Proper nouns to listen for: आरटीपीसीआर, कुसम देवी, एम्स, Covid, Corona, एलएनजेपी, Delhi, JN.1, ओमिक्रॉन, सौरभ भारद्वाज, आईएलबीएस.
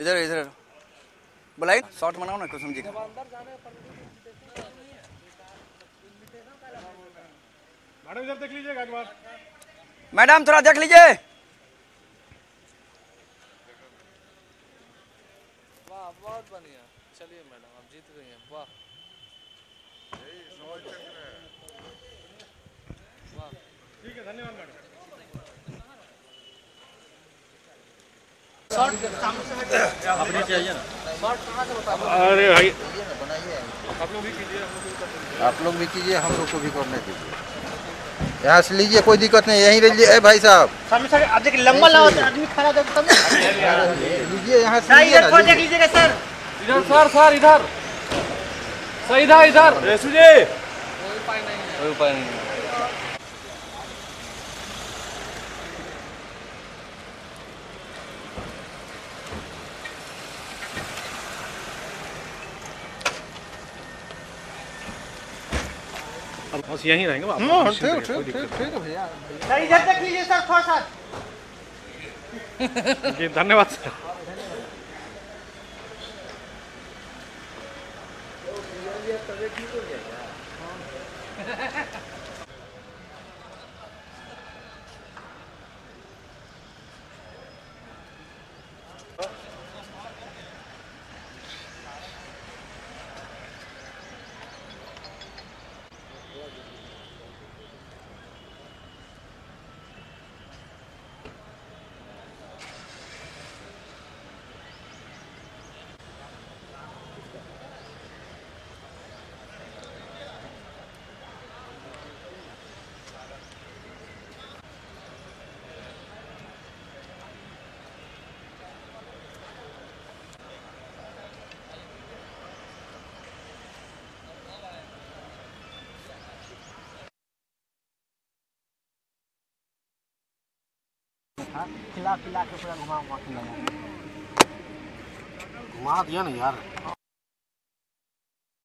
इधर इधर बुलाइए, शॉर्ट बनाओ ना कुसुम जी का। मैडम इधर देख लीजिए, मैडम थोड़ा देख लीजिए। वाह बहुत बढ़िया, चलिए मैडम आप जीत गई हैं। वाह ठीक है, धन्यवाद मैडम। आपने चाहिए ना, अरे भाई आप लोग भी कीजिए, हम लोग को भी करने दीजिए। यहाँ से लीजिए, कोई दिक्कत नहीं, यहीं लीजिए। ए भाई साहब लंबा लाओ, आदमी खड़ा लीजिए, यहाँ से लीजिएगा। सर इधर, सर इधर, सीधा इधर। रेसू जी कोई उपाय नहीं है, बस यहीं रहेंगे आप। ठीक है भैया, इधर तक लीजिए सर, थोड़ा सा जी। धन्यवाद सर। खिला के पूरा घुमा दिया ना यार।